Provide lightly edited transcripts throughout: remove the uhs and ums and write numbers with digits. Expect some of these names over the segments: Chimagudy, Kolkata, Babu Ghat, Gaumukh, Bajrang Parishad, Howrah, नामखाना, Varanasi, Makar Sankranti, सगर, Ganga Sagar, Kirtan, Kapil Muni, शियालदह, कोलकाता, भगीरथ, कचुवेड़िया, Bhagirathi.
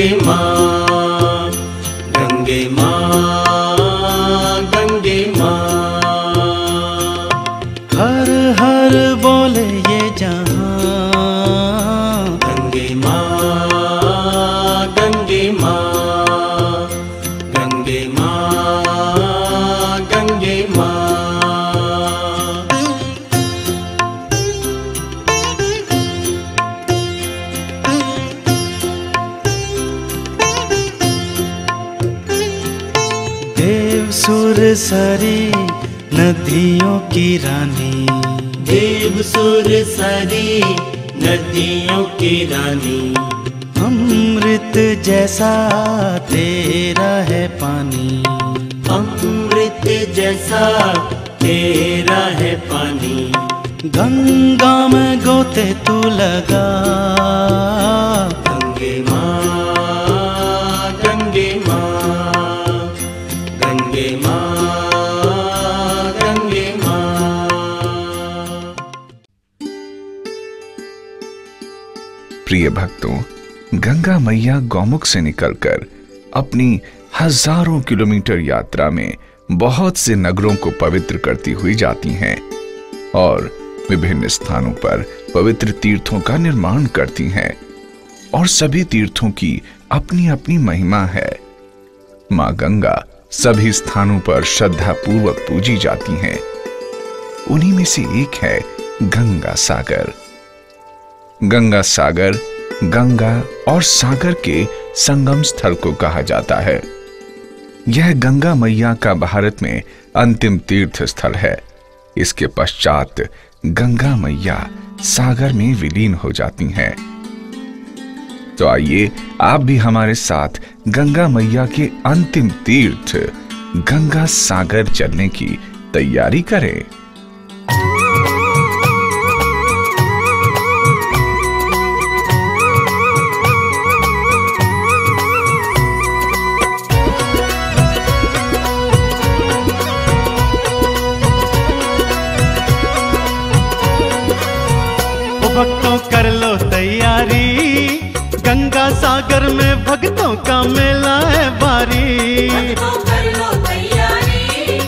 गंगे माँ गंगे माँ। हर हर बोले ये जहाँ गंगे माँ गंगे माँ गंगे माँ गंगे माँ। सुरसरी नदियों की रानी देव सुरसरी नदियों की रानी। अमृत जैसा तेरा है पानी अमृत जैसा तेरा है पानी। गंगा में गोते तू लगा गंगे माँ प्रिय भक्तों, गंगा मैया गौमुख से निकलकर अपनी हजारों किलोमीटर यात्रा में बहुत से नगरों को पवित्र करती हुई जाती हैं और विभिन्न स्थानों पर पवित्र तीर्थों का निर्माण करती हैं और सभी तीर्थों की अपनी अपनी महिमा है। मां गंगा सभी स्थानों पर श्रद्धा पूर्वक पूजी जाती हैं। उन्हीं में से एक है गंगा सागर। गंगा सागर गंगा और सागर के संगम स्थल को कहा जाता है। यह गंगा मैया का भारत में अंतिम तीर्थ स्थल है। इसके पश्चात गंगा मैया सागर में विलीन हो जाती हैं। तो आइए आप भी हमारे साथ गंगा मैया के अंतिम तीर्थ गंगा सागर चलने की तैयारी करें। गंगा सागर में भक्तों का मेला है भारी। कर लो तैयारी,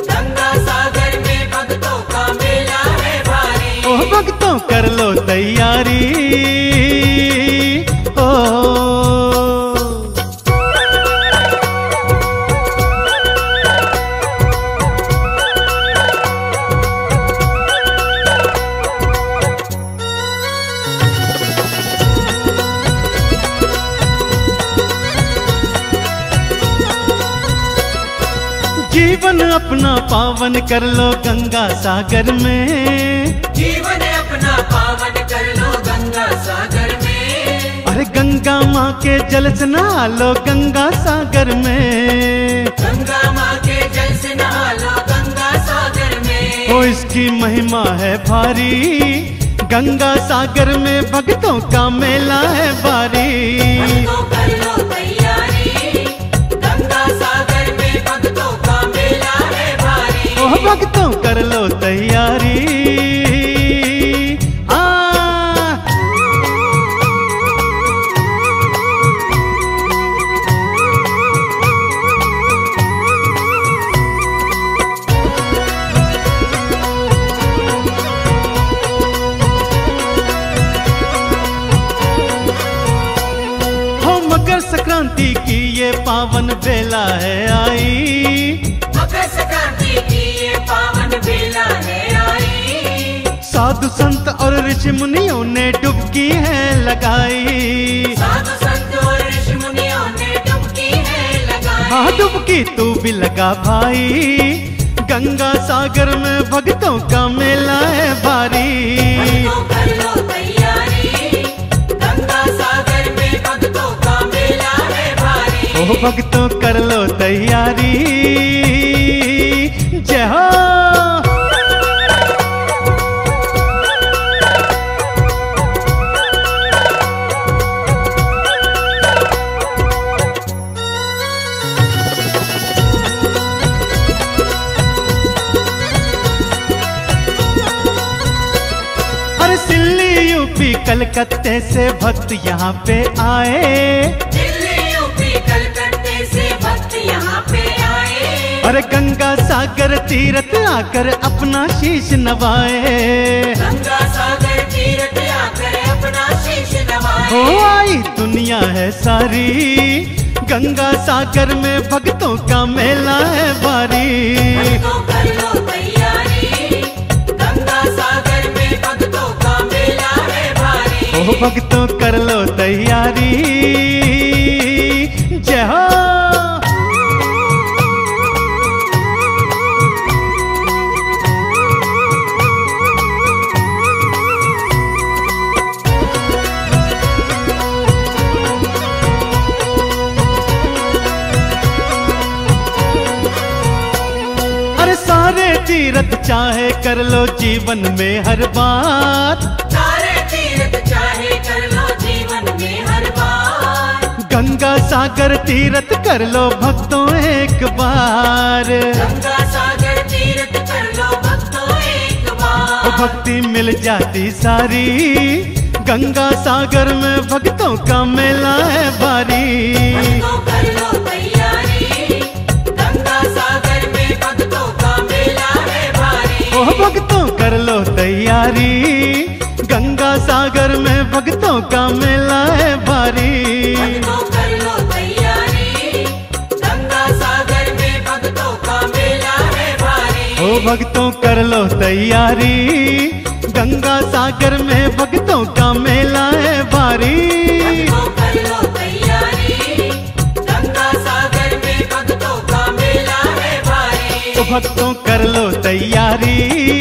गंगा सागर में भक्तों का मेला है भारी। ओ भक्तों कर लो तैयारी। ओ अपना पावन कर लो गंगा सागर में। जीवन अपना पावन कर लो गंगा सागर में। अरे गंगा माँ के जल से नहा लो गंगा सागर में। गंगा माँ के जल से नहा लो गंगा सागर में। ओ इसकी महिमा है भारी। गंगा सागर में भक्तों का मेला है भारी। भक्तों कर लो तैयारी, गंगा सागर में भक्तों का मेला है भारी। ओ भक्तों कर लो तैयारी। आ हो मकर संक्रांति की ये पावन बेला है आई। मकर संक्रांति की ये पावन बेला है आई। साधु संत और ऋषि मुनियों ने डुबकी है लगाई। साधु संत और ऋषि मुनियों ने डुबकी है लगाई। हाँ डुबकी तू भी लगा भाई। गंगा सागर में भक्तों का मेला है भारी। भक्तों कर लो तैयारी, गंगा सागर में भक्तों का मेला है भारी। ओ भक्तों कर लो तैयारी। जय हो। अरे सिल्ली यूपी कलकत्ते से भक्त यहाँ पे आए। सागर तीरथ आकर अपना शीश नवाए। गंगा सागर तीरथ आकर अपना शीश नवाए। हो आई दुनिया है सारी गंगा सागर में भक्तों का मेला है भारी। भक्तों कर लो तैयारी गंगा सागर में भक्तों का मेला है भारी। ओ भक्तों कर लो तैयारी। जय हो। तीरथ चाहे कर लो जीवन में हर बात। सारे तीरथ चाहे कर लो जीवन में हर बात। गंगा सागर तीरथ कर लो भक्तों एक बार। गंगा सागर तीरथ कर लो भक्तों एक बार। भक्ति मिल जाती सारी गंगा सागर में भक्तों का मेला है भारी। भक्तों कर लो तैयारी गंगा सागर में भक्तों का मेला। ओ भक्तों कर लो तैयारी गंगा सागर में भक्तों का मेला है भारी। भक्तों कर लो तैयारी गंगा सागर में भक्तों का मेला है भारी। ओ भक्तों कर लो तैयारी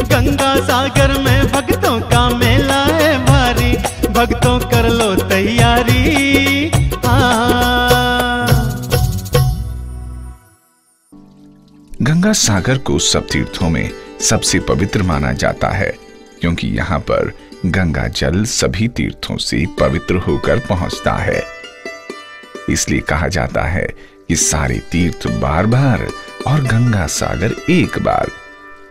गंगा सागर में भक्तों का मेला है भारी। भक्तों कर लो तैयारी गंगा सागर में भक्तों का मेला है भारी। ओ भक्तों कर लो तैयारी गंगा सागर में भक्तों का मेला है भारी। भक्तों कर लो तैयारी। गंगा सागर को सब तीर्थों में सबसे पवित्र माना जाता है क्योंकि यहाँ पर गंगा जल सभी तीर्थों से पवित्र होकर पहुंचता है। इसलिए कहा जाता है कि सारे तीर्थ बार बार और गंगा सागर एक बार,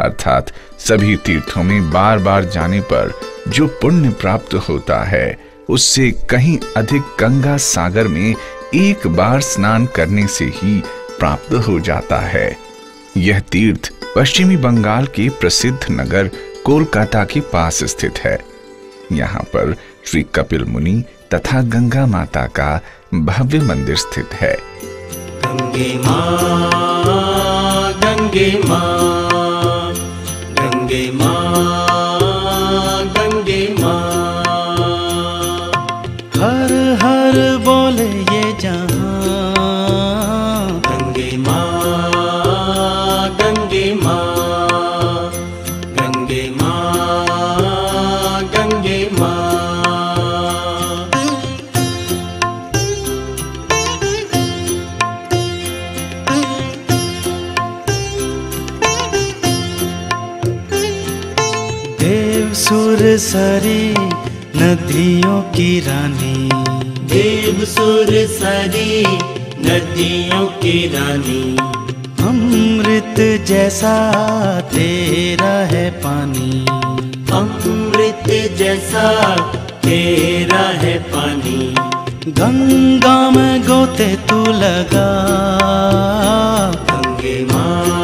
अर्थात सभी तीर्थों में बार बार जाने पर जो पुण्य प्राप्त होता है उससे कहीं अधिक गंगा सागर में एक बार स्नान करने से ही प्राप्त हो जाता है। यह तीर्थ पश्चिमी बंगाल के प्रसिद्ध नगर कोलकाता के पास स्थित है। यहाँ पर श्री कपिल मुनि तथा गंगा माता का भव्य मंदिर स्थित है। गंगे माँ गंगे माँ गंगे माँ हर हर बोले ये जहाँ। गंगे माँ गंगे माँ गंगे माँ। सारी नदियों की रानी देव सुर सारी नदियों की रानी। अमृत जैसा तेरा है पानी। अमृत जैसा तेरा है पानी। गंगा में गोते तू लगा। गंगे माँ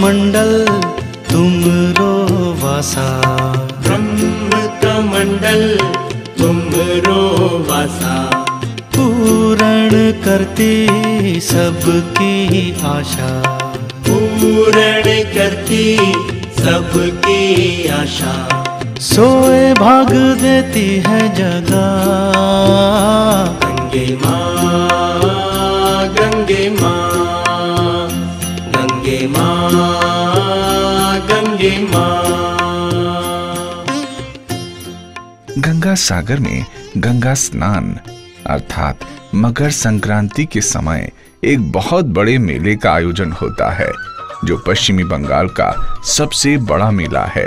मंडल तुमरो वासा। ब्रह्म का मंडल तुमरो वासा। पूरण करती सबकी आशा। पूरण करती सबकी आशा। सोए भाग देती है जगह। गंगे माँ गंगे माँ गंगे माँ गंगे माँ। गंगा सागर में गंगा स्नान अर्थात मकर संक्रांति के समय एक बहुत बड़े मेले का आयोजन होता है जो पश्चिमी बंगाल का सबसे बड़ा मेला है।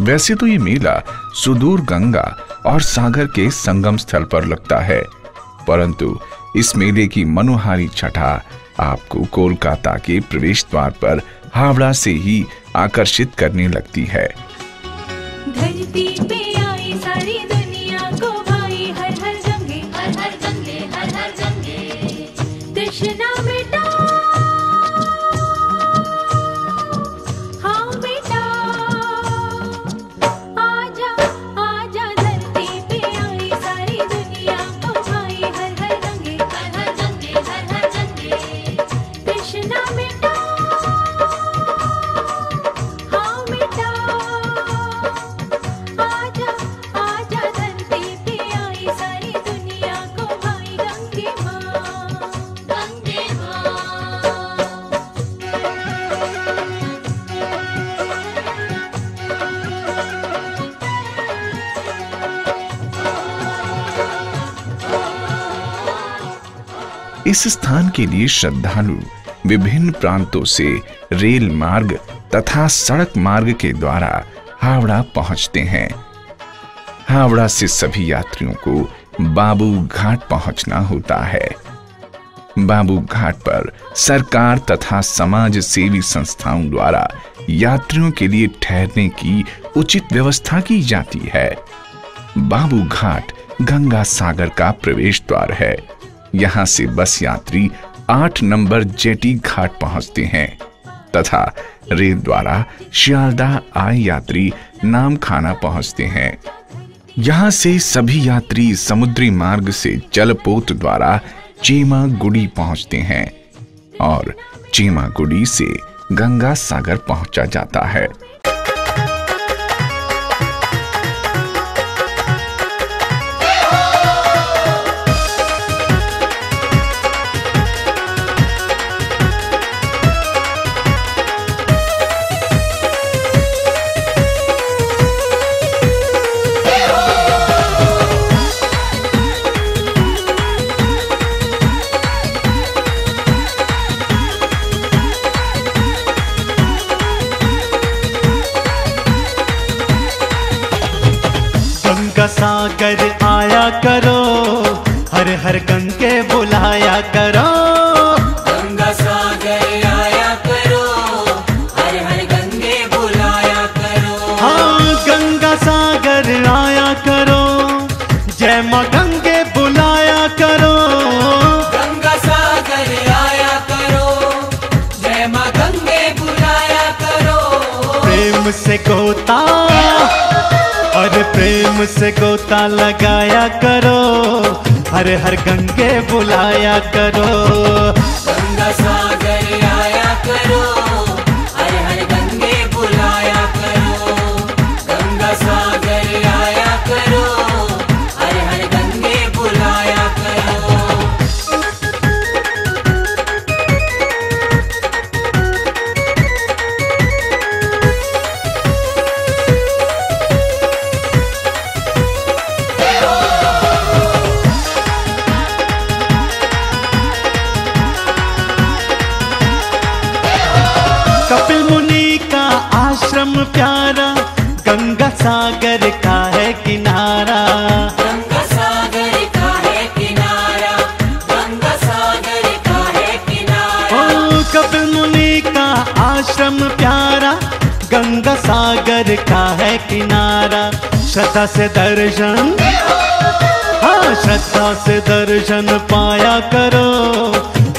वैसे तो ये मेला सुदूर गंगा और सागर के संगम स्थल पर लगता है परंतु इस मेले की मनोहारी छठा आपको कोलकाता के प्रवेश द्वार पर हावड़ा से ही आकर्षित करने लगती है। धरती पे आई सारी दुनिया को भाई हर हर जंगे, हर हर जंगे, हर हर जंगे, तृष्णा मिटाओ, हाँ मिटाओ, आजा आजा धरती पे आई सारी दुनिया को भाई हर हर जंगे, हर हर जंगे, हर हर जंगे, तृष्णा मिटाओ। इस स्थान के लिए श्रद्धालु विभिन्न प्रांतों से रेल मार्ग तथा सड़क मार्ग के द्वारा हावड़ा पहुंचते हैं। हावड़ा से सभी यात्रियों को बाबू घाट पहुंचना होता है। बाबू घाट पर सरकार तथा समाज सेवी संस्थाओं द्वारा यात्रियों के लिए ठहरने की उचित व्यवस्था की जाती है। बाबू घाट गंगा सागर का प्रवेश द्वार है। यहाँ से बस यात्री 8 नंबर जेटी घाट पहुँचते हैं तथा रेल द्वारा शियालदह आए यात्री नामखाना पहुँचते हैं। यहाँ से सभी यात्री समुद्री मार्ग से जलपोत द्वारा चीमागुड़ी पहुँचते हैं और चीमागुड़ी से गंगा सागर पहुँचा जाता है। सागर आया करो, हर हर गंगे बुलाया करो, गंगा सागर आया करो, हर हर गंगे बुलाया करो, हाँ गंगा सागर आया करो, जय मां गंगे बुलाया करो, गंगा सागर आया करो, जय मां गंगे बुलाया करो। प्रेम से गोता और प्रेम से गोता लगाया करो, हर हर गंगे बुलाया करो, गंगा सागर आया करो, हर हर गंगे बुलाया करो, गंगा सागर आया करो, हर हर गंगे बुलाया करो। प्यारा गंगा सागर का है किनारा, गंगा सागर का है किनारा, गंगा सागर का है किनारा, ओ कपिल मुनि का आश्रम प्यारा गंगा सागर का है किनारा। श्रद्धा से दर्शन, हाँ श्रद्धा से दर्शन पाया करो,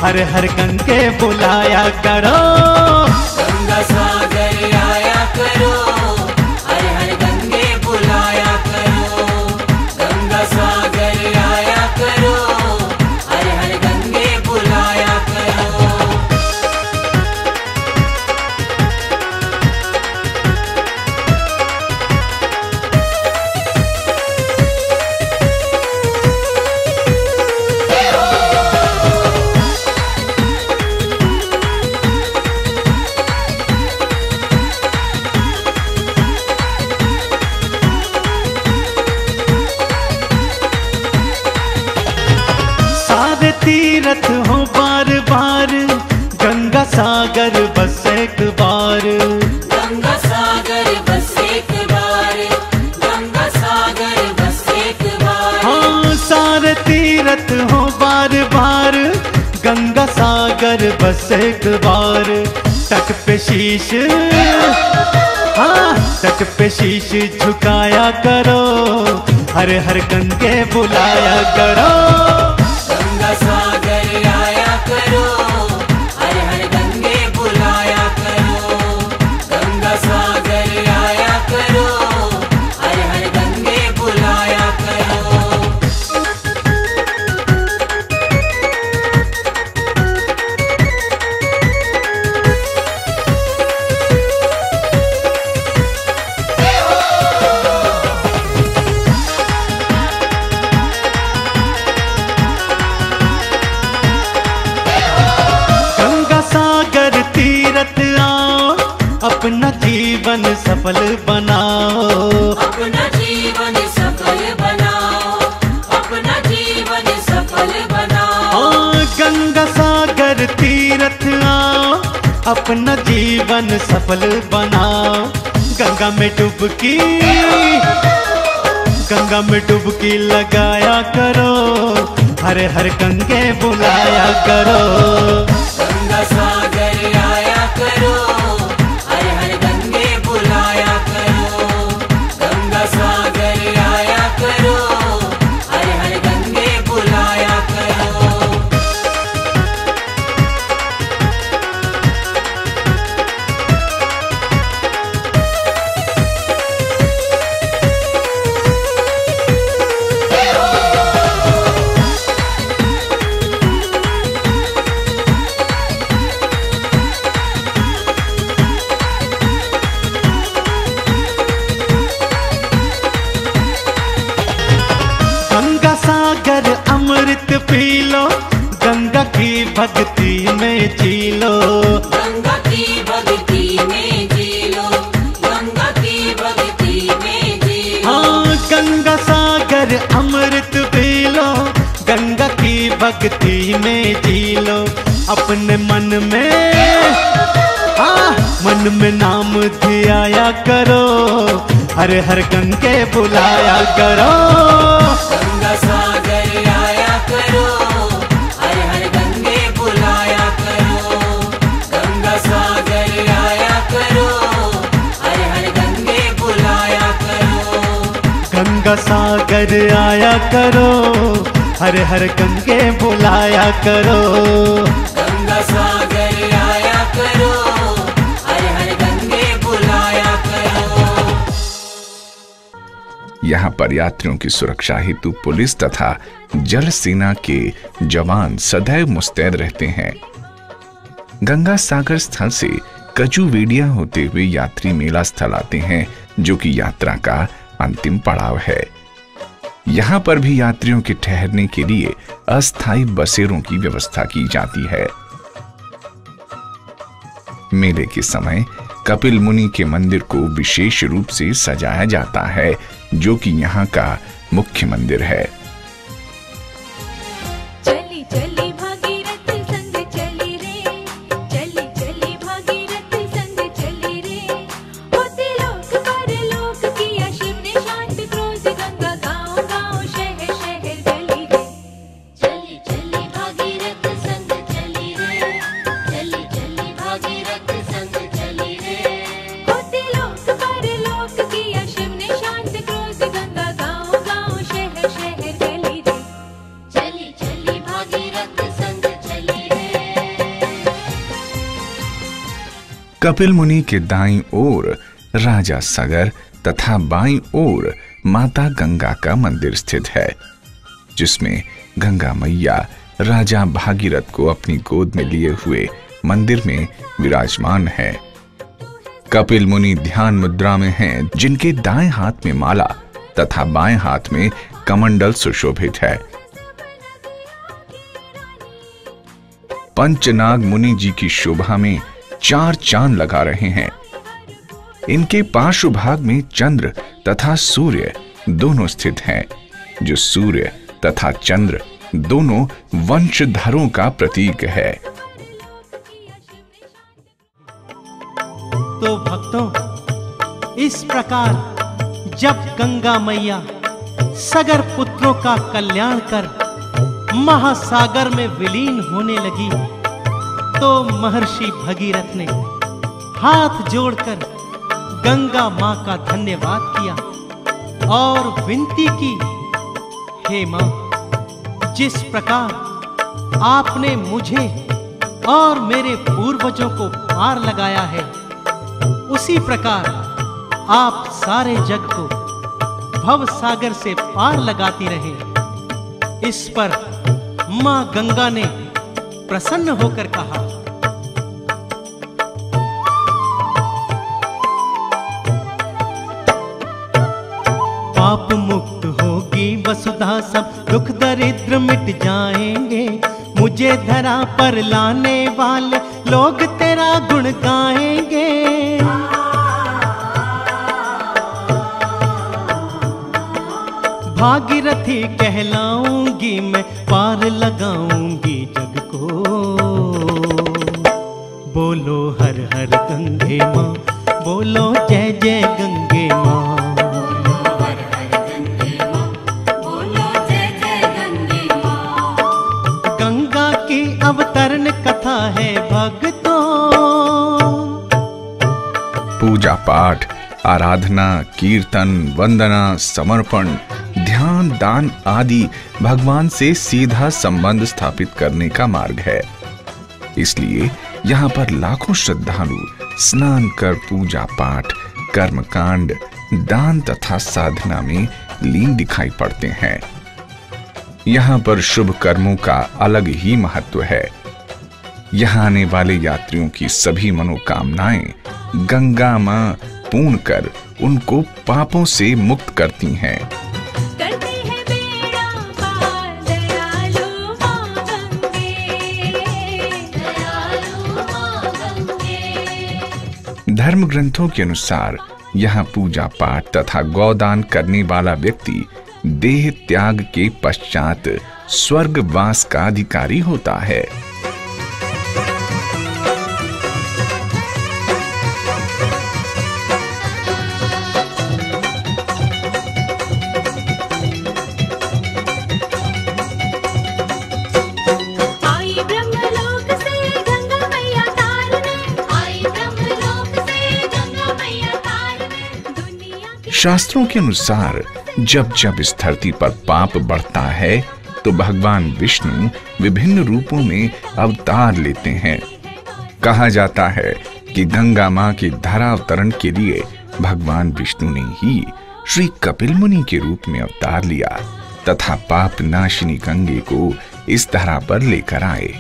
हर हर गंगे बुलाया करो, गंगा सागर आया करो, हर हर गंगे बुलाया करो, गंगा सागर आया करो, हर हर गंगे बुलाया हो सागर बस एक बार तट पे शीश, हाँ तट पे शीश झुकाया करो, हर हर गंगे बुलाया करो, गंगा सागर आया करो, हर हर गंगे बुलाया करो, गंगा सागर आया करो, हर हर गंगे बुलाया अपना जीवन सफल बनाओ, अपना जीवन सफल बनाओ, अपना जीवन सफल बनाओ, गंगा सागर तीर्थ आओ, अपना जीवन सफल बनाओ, गंगा में डुबकी, गंगा में डुबकी लगाया करो, हर हर गंगे बुलाया करो, गंगा सागर आया करो, भक्ति में जी लो, गंगा की भक्ति में जी लो, गंगा की भक्ति में जी लो, हाँ गंगा सागर अमृत पी लो, गंगा की भक्ति में जी लो, अपने मन में, हाँ मन में नाम धियाया करो, हर हर गंगे बुलाया करो, गंगा सागर आया करो, गंगा सागर आया करो, हर हर गंगे बुलाया करो, गंगा सागर आया करो, हर हर गंगे बुलाया करो। यहाँ पर यात्रियों की सुरक्षा हेतु पुलिस तथा जल सेना के जवान सदैव मुस्तैद रहते हैं। गंगा सागर स्थल से कचुवेड़िया होते हुए यात्री मेला स्थल आते हैं, जो कि यात्रा का अंतिम पड़ाव है। यहाँ पर भी यात्रियों के ठहरने के लिए अस्थायी बसेरों की व्यवस्था की जाती है। मेले के समय कपिल मुनि के मंदिर को विशेष रूप से सजाया जाता है, जो कि यहाँ का मुख्य मंदिर है। कपिल मुनि के दाईं ओर राजा सागर तथा बाईं ओर माता गंगा का मंदिर स्थित है, जिसमें गंगा मैया राजा भागीरथ को अपनी गोद में लिए हुए मंदिर में विराजमान है। कपिल मुनि ध्यान मुद्रा में हैं, जिनके दाएं हाथ में माला तथा बाएं हाथ में कमंडल सुशोभित है। पंचनाग मुनि जी की शोभा में चार चांद लगा रहे हैं। इनके पार्श्व भाग में चंद्र तथा सूर्य दोनों स्थित हैं, जो सूर्य तथा चंद्र दोनों वंशधरों का प्रतीक है। तो भक्तों, इस प्रकार जब गंगा मैया सगर पुत्रों का कल्याण कर महासागर में विलीन होने लगी, तो महर्षि भगीरथ ने हाथ जोड़कर गंगा मां का धन्यवाद किया और विनती की, हे मां, जिस प्रकार आपने मुझे और मेरे पूर्वजों को पार लगाया है, उसी प्रकार आप सारे जग को भव सागर से पार लगाती रहे। इस पर मां गंगा ने प्रसन्न होकर कहा, पाप मुक्त होगी वसुधा, सब दुख दरिद्र मिट जाएंगे, मुझे धरा पर लाने वाले लोग तेरा गुण गाएंगे। भागीरथी कहलाऊंगी मैं, पार लगाऊंगी जग को, बोलो हर हर गंगे माँ, बोलो जय जय गंगे माँ। गंगा की अवतरण कथा है भक्तों, पूजा पाठ, आराधना, कीर्तन, वंदना, समर्पण, ध्यान, दान आदि भगवान से सीधा संबंध स्थापित करने का मार्ग है। इसलिए यहाँ पर लाखों श्रद्धालु स्नान कर पूजा पाठ, कर्मकांड, दान तथा साधना में लीन दिखाई पड़ते हैं। यहाँ पर शुभ कर्मों का अलग ही महत्व है। यहाँ आने वाले यात्रियों की सभी मनोकामनाएं गंगा मां पूर्ण कर उनको पापों से मुक्त करती हैं। धर्म ग्रंथों के अनुसार यहाँ पूजा पाठ तथा गौदान करने वाला व्यक्ति देह त्याग के पश्चात स्वर्गवास का अधिकारी होता है। शास्त्रों के अनुसार जब जब इस धरती पर पाप बढ़ता है तो भगवान विष्णु विभिन्न रूपों में अवतार लेते हैं। कहा जाता है कि गंगा मां के धरावतरण के लिए भगवान विष्णु ने ही श्री कपिल मुनि के रूप में अवतार लिया तथा पाप नाशिनी गंगे को इस धरा पर लेकर आए।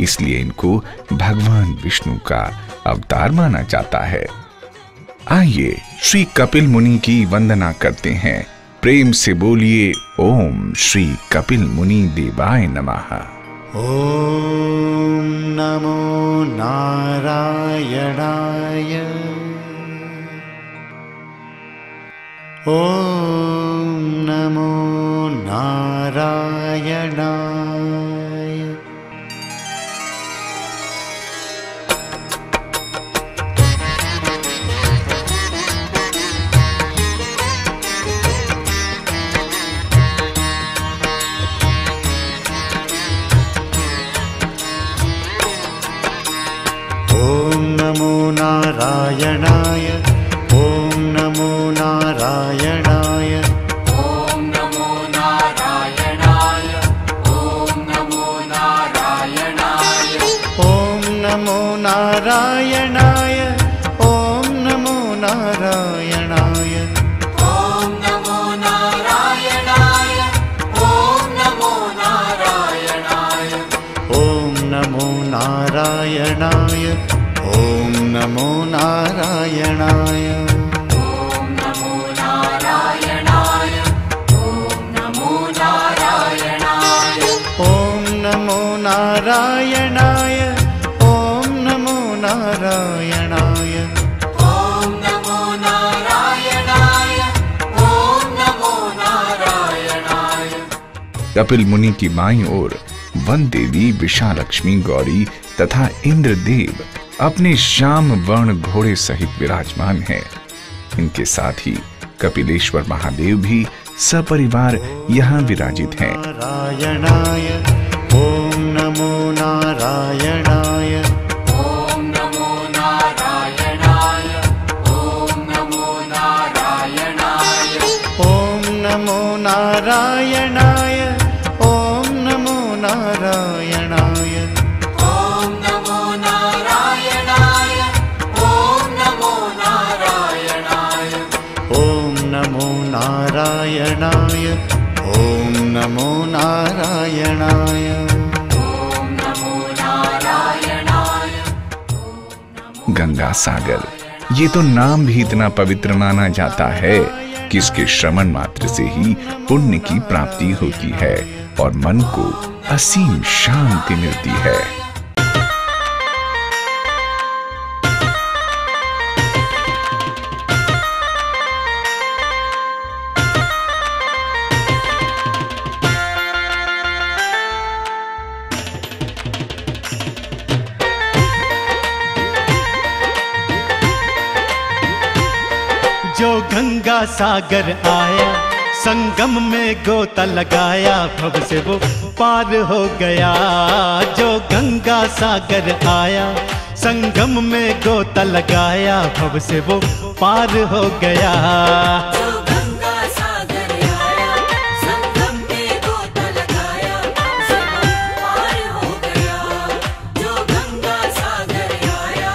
इसलिए इनको भगवान विष्णु का अवतार माना जाता है। आइए श्री कपिल मुनि की वंदना करते हैं। प्रेम से बोलिए, ओम श्री कपिल मुनि देवाय नमः। ओम नमो नारायणाय, ओम नमो नारायणाय। नारायणाय, ओम नमो नारायणाय, ओम नमो नारायणाय, ओम नमो नारायणाय, ओम नमो नारायणाय, ओम नमो नारायणाय, ओम नमो नारायणाय, ओम नमो नारायणाय, ओम नमो नारायणाय, नमो नारायणाय, ओम नमो नारायणाय, ओम नमो नारायणाय, ओम नमो नारायणाय, ओम नमो नारायणाय, ओम नमो नारायणाय, ओम नमो नारायणाय। कपिल मुनि की बाईं ओर वन देवी, विशालक्ष्मी, गौरी तथा इंद्रदेव अपने श्याम वर्ण घोड़े सहित विराजमान हैं। इनके साथ ही कपिलेश्वर महादेव भी सपरिवार यहाँ विराजित हैं। गंगा सागर, ये तो नाम भी इतना पवित्र माना जाता है कि इसके श्रवण मात्र से ही पुण्य की प्राप्ति होती है और मन को असीम शांति मिलती है। गंगा सागर आया, संगम में गोता लगाया, भव से वो पार हो गया। जो गंगा सागर आया, संगम में गोता लगाया, भव से वो पार हो गया। जो गंगा सागर आया, संगम में गोता लगाया, भव से वो पार हो गया। जो गंगा सागर आया।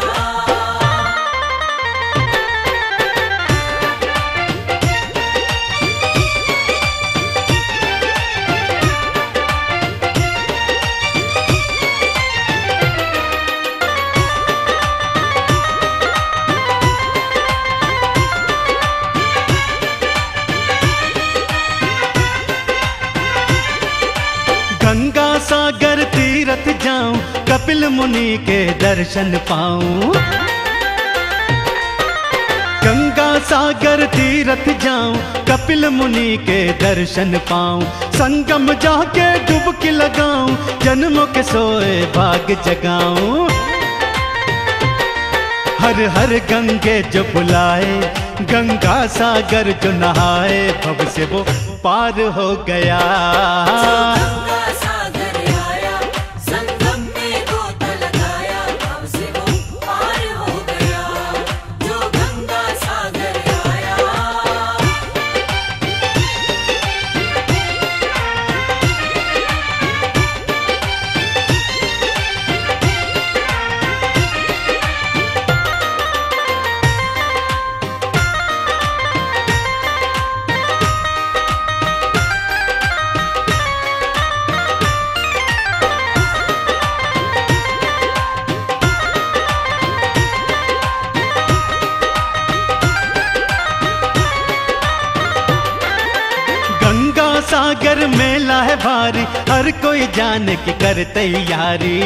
गंगा सागर तीरथ जाऊं, कपिल मुनि के दर्शन पाऊं। गंगा सागर तीरथ जाऊं, कपिल मुनि के दर्शन पाऊं। संगम जाके डुबकी लगाऊं, जन्मों के सोए भाग जगाऊं। हर हर गंगे जो बुलाए, गंगा सागर जो नहाए, भव से वो पार हो गया। जो गंगा सागर आया, संगम में गोता लगाया, भव से वो पार हो गया। जो गंगा सागर सागर मेला है भारी, हर कोई जाने की कर तैयारी।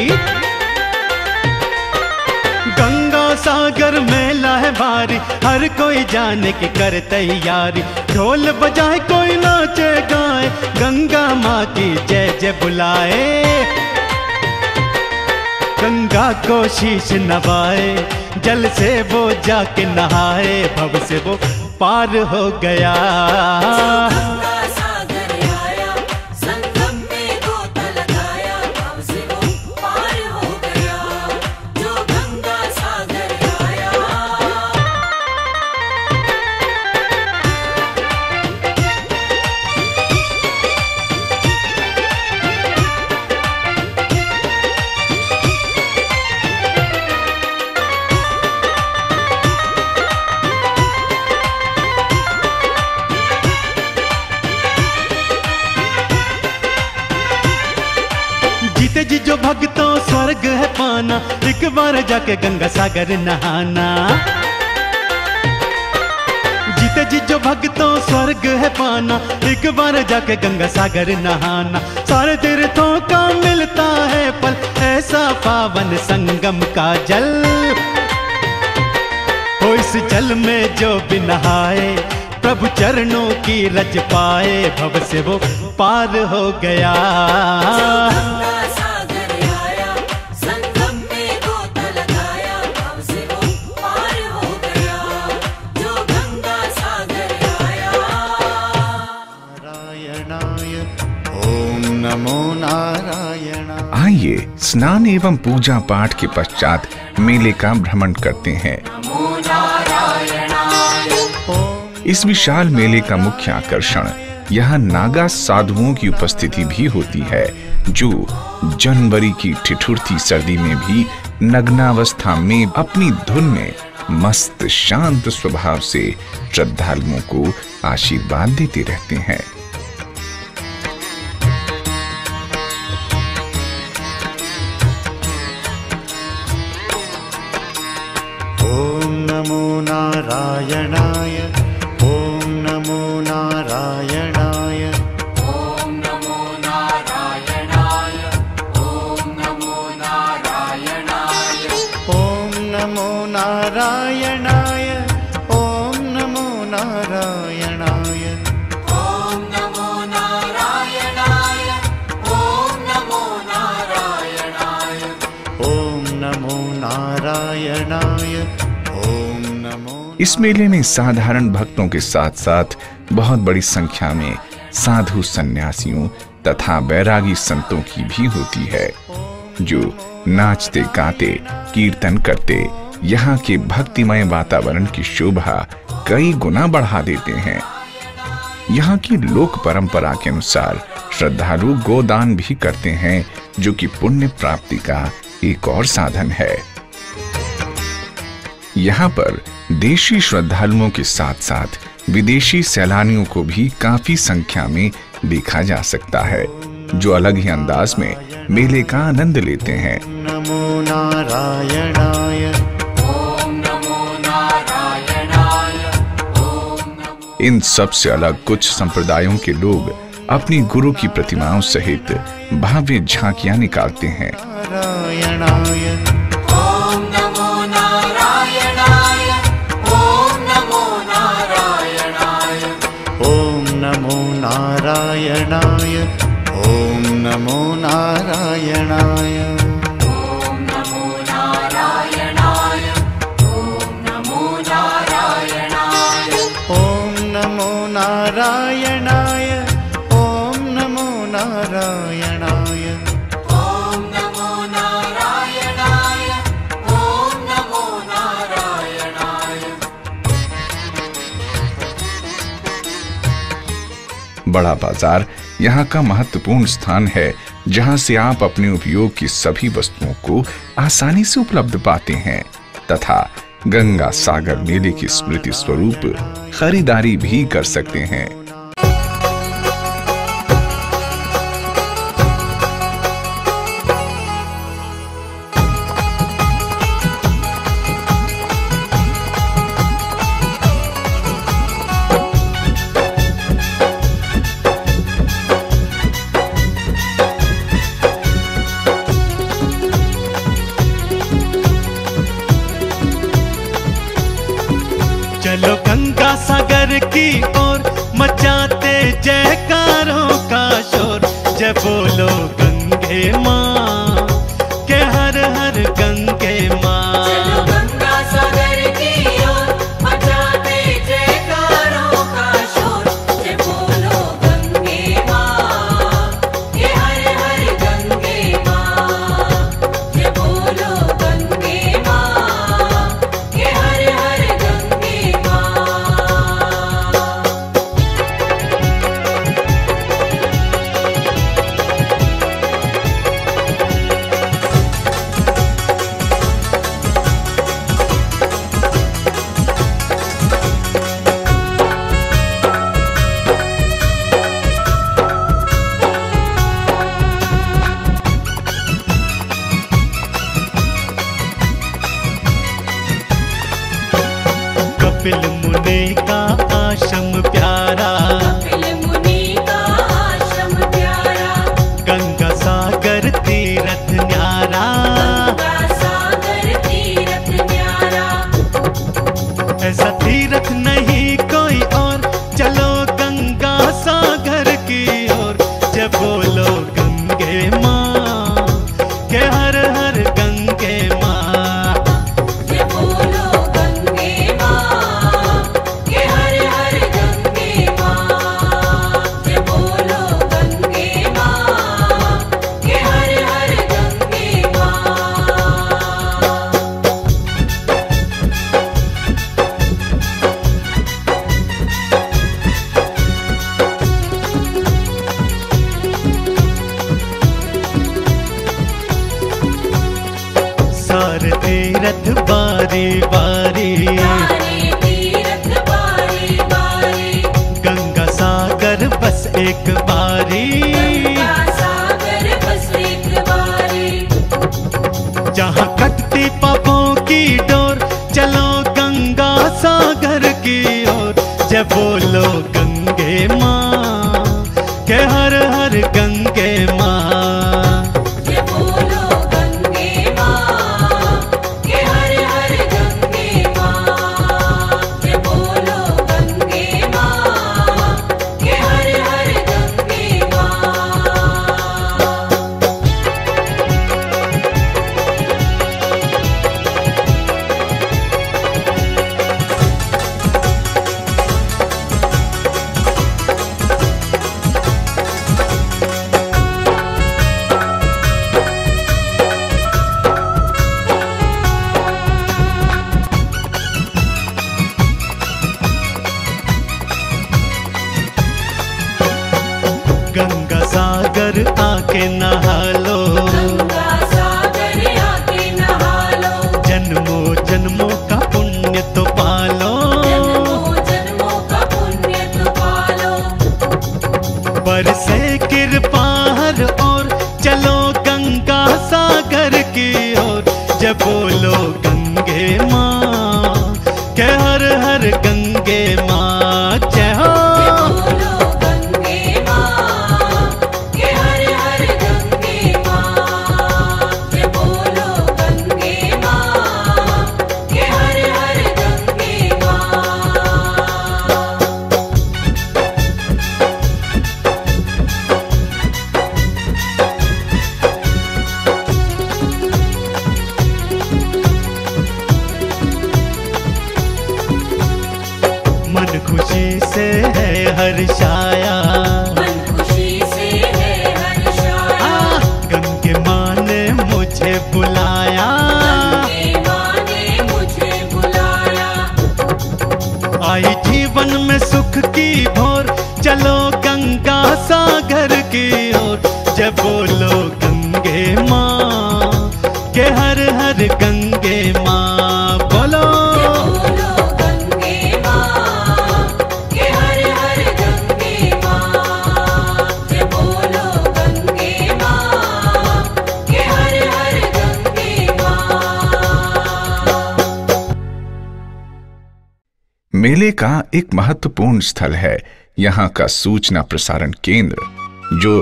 गंगा सागर मेला है भारी, हर कोई जाने की कर तैयारी। ढोल बजाए कोई नाचे गाए, गंगा माँ की जय जय बुलाए। गंगा को शीश नवाए, जल से वो जाके नहाए, भव से वो पार हो गया। जीते जी जो भक्तों स्वर्ग है पाना, एक बार जाके गंगा सागर नहाना। जीते जी जो भक्तों स्वर्ग है पाना, एक बार जाके गंगा सागर नहाना। सारे तीर्थों का मिलता है पल, ऐसा पावन संगम का जल। हो इस जल में जो भी नहाए, प्रभु चरणों की रज पाए, भव से वो पार हो गया। ओम नमो नारायण। आइए स्नान एवं पूजा पाठ के पश्चात मेले का भ्रमण करते हैं। इस विशाल मेले का मुख्य आकर्षण यहाँ नागा साधुओं की उपस्थिति भी होती है, जो जनवरी की ठिठुरती सर्दी में भी नग्नावस्था में अपनी धुन में मस्त शांत स्वभाव से श्रद्धालुओं को आशीर्वाद देते रहते हैं। ओम नमो नारायणाय। ओम नमो नारायणाय। ओम नमो नारायणाय। ओम नमो नारायणाय। ओम नमो नारायणाय। ओम नमो नारायणाय। ओम नमो नारायणाय। ओम नमो नारायणाय। ओम नमो नारायणाय। इस मेले में साधारण भक्तों के साथ साथ बहुत बड़ी संख्या में साधु सन्यासियों तथा बैरागी संतों की भी होती है, जो नाचते गाते कीर्तन करते यहाँ के भक्तिमय वातावरण की शोभा कई गुना बढ़ा देते हैं। यहाँ की लोक परंपरा के अनुसार श्रद्धालु गोदान भी करते हैं, जो कि पुण्य प्राप्ति का एक और साधन है। यहाँ पर देशी श्रद्धालुओं के साथ साथ विदेशी सैलानियों को भी काफी संख्या में देखा जा सकता है, जो अलग ही अंदाज में मेले का आनंद लेते हैं। नमो नारायणाय। इन सब से अलग कुछ संप्रदायों के लोग अपनी गुरु की प्रतिमाओं सहित भव्य झांकियां निकालते हैं। नारायणाय। ओम नमो नारायणाय। ओम नमो नारायणाय। ओम नमो नारायणाय। ओम नमो नारायणाय। ओम नमो नारायणाय। ओम नमो नारायणाय। ओम नमो नारायणाय। बड़ा बाजार यहाँ का महत्वपूर्ण स्थान है, जहाँ से आप अपने उपयोग की सभी वस्तुओं को आसानी से उपलब्ध पाते हैं तथा गंगा सागर मेले की स्मृति स्वरूप खरीदारी भी कर सकते हैं। चलो गंगा सागर की ओर मचाते जयकारों का शोर, जय बोलो गंगे माँ के हर हर गंगे माँ। चलो गंगा सागर की ओर मचाते जयकारों का शोर, जय बोलो गंगे माँ के हर हर गंगे माँ। जय बोलो गंगे माँ के हर हर गंगे। कपिल मुनि का आश्रम प्यारा, कपिल मुनि का आश्रम प्यारा, गंगा सागर तीर्थ न्यारा, गंगा सागर तीर्थ न्यारा। ऐसा तीर्थ नहीं कोई और, चलो गंगा सागर की ओर, जय बोलो गंगे माँ के हर हर गंगे माँ। तीरथ बारी बारी, गंगा सागर बस एक बारी, जहाँ कटती पापों की डोर, चलो गंगा सागर की ओर। जय बोलो गंगे माँ, के हर हर गंगे माँ। मेले का एक महत्वपूर्ण स्थल है यहाँ का सूचना प्रसारण केंद्र, जो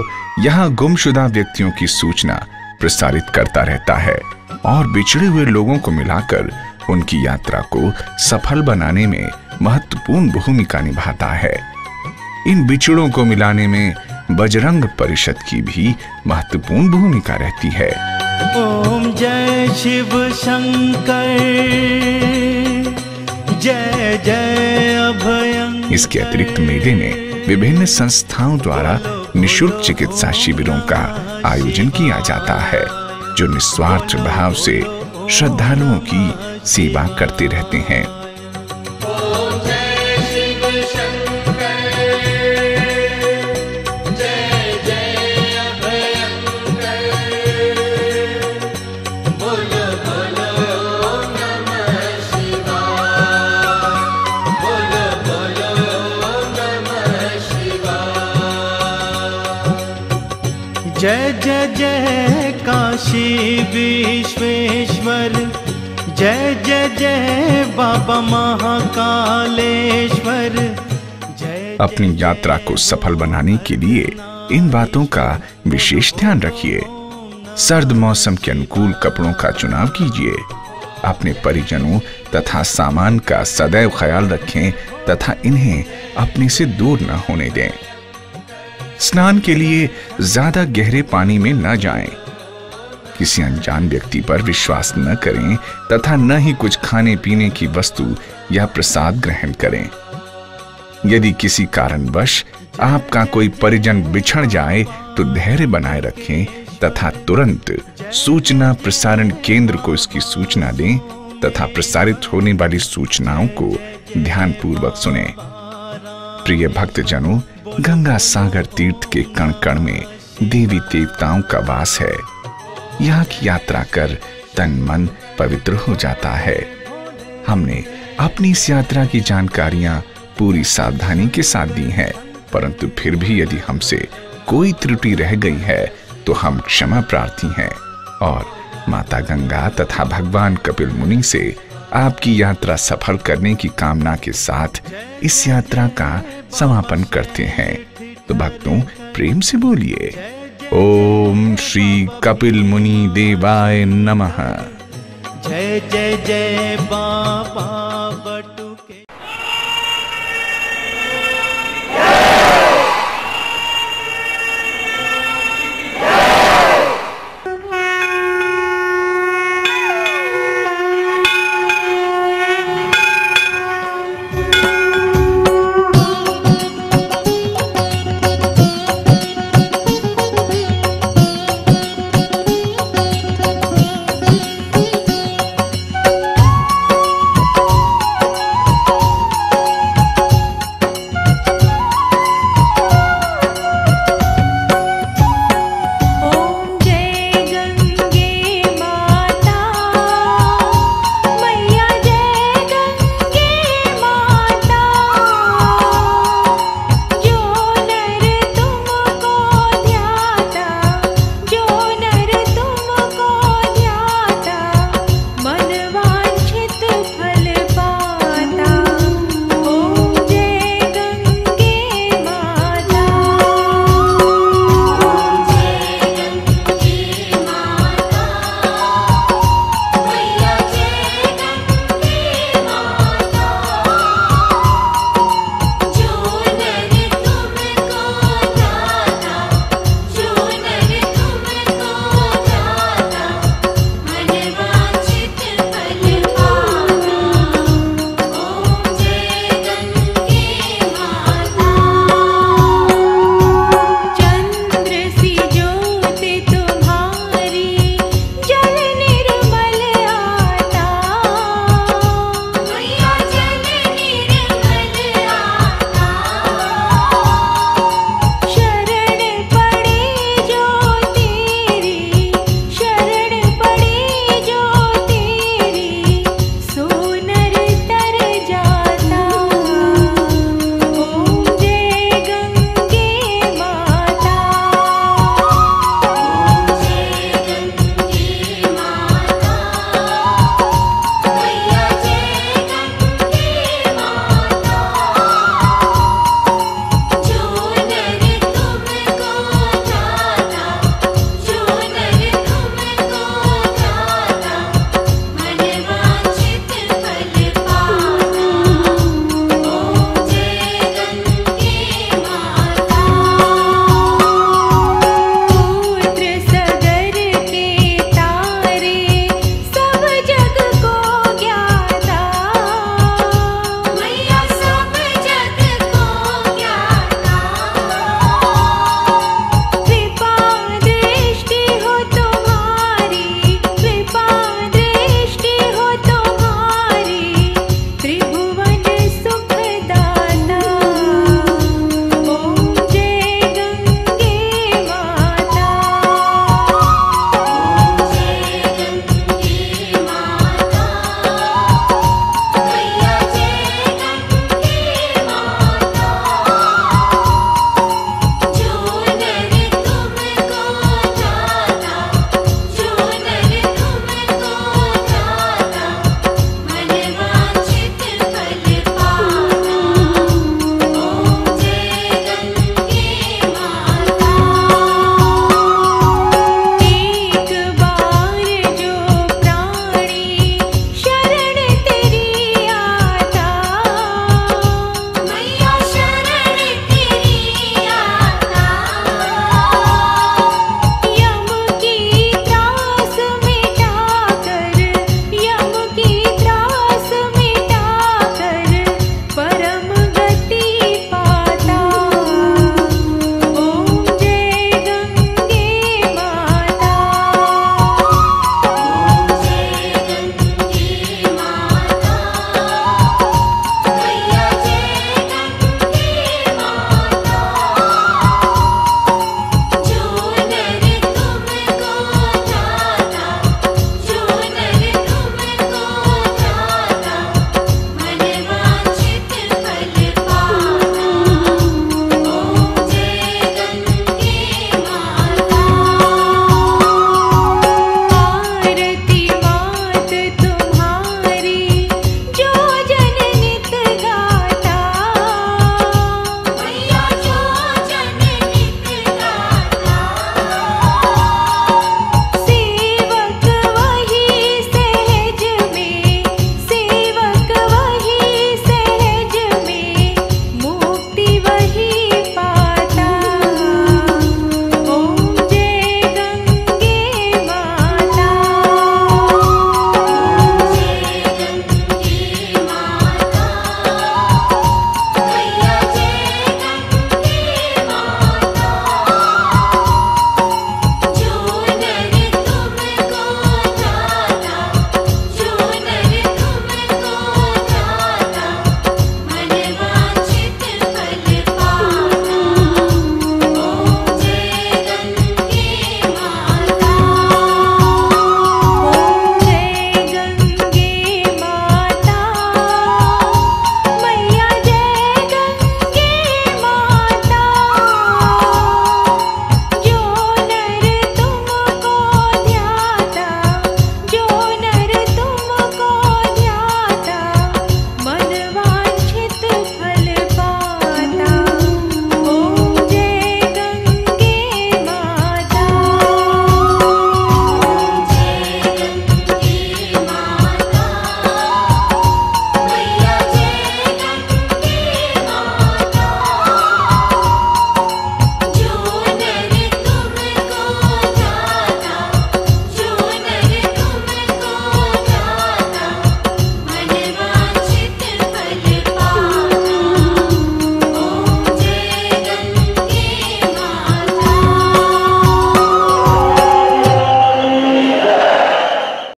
यहाँ गुमशुदा व्यक्तियों की सूचना प्रसारित करता रहता है और बिछड़े हुए लोगों को मिलाकर उनकी यात्रा को सफल बनाने में महत्वपूर्ण भूमिका निभाता है। इन बिछड़ों को मिलाने में बजरंग परिषद की भी महत्वपूर्ण भूमिका रहती है। ओम जय शिव शंकर जय जय अभयं। इसके अतिरिक्त मेले में विभिन्न संस्थाओं द्वारा निःशुल्क चिकित्सा शिविरों का आयोजन किया जाता है, जो निस्वार्थ भाव से श्रद्धालुओं की सेवा करते रहते हैं। काशी विश्वेश्वर जय जय जय बाबा महाकालेश्वर जय। अपनी यात्रा को सफल बनाने के लिए इन बातों का विशेष ध्यान रखिए। सर्द मौसम के अनुकूल कपड़ों का चुनाव कीजिए। अपने परिजनों तथा सामान का सदैव ख्याल रखें तथा इन्हें अपने से दूर न होने दें। स्नान के लिए ज्यादा गहरे पानी में न जाएं। किसी अनजान व्यक्ति पर विश्वास न करें तथा न ही कुछ खाने पीने की वस्तु या प्रसाद ग्रहण करें। यदि किसी कारणवश आपका कोई परिजन बिछड़ जाए तो धैर्य बनाए रखें तथा तुरंत सूचना प्रसारण केंद्र को इसकी सूचना दें तथा प्रसारित होने वाली सूचनाओं को ध्यानपूर्वक सुनें। प्रिय भक्तजनों, गंगा सागर तीर्थ के कण कण में देवी देवताओं का वास है। यहाँ की यात्रा कर तन मन पवित्र हो जाता है। हमने अपनी इस यात्रा की जानकारियां पूरी सावधानी के साथ दी हैं, परंतु फिर भी यदि हमसे कोई त्रुटि रह गई है तो हम क्षमा प्रार्थी हैं और माता गंगा तथा भगवान कपिल मुनि से आपकी यात्रा सफल करने की कामना के साथ इस यात्रा का समापन करते हैं। तो भक्तों, प्रेम से बोलिए, ओम श्री कपिल मुनि देवाय नमः। जय जय जय बाबा।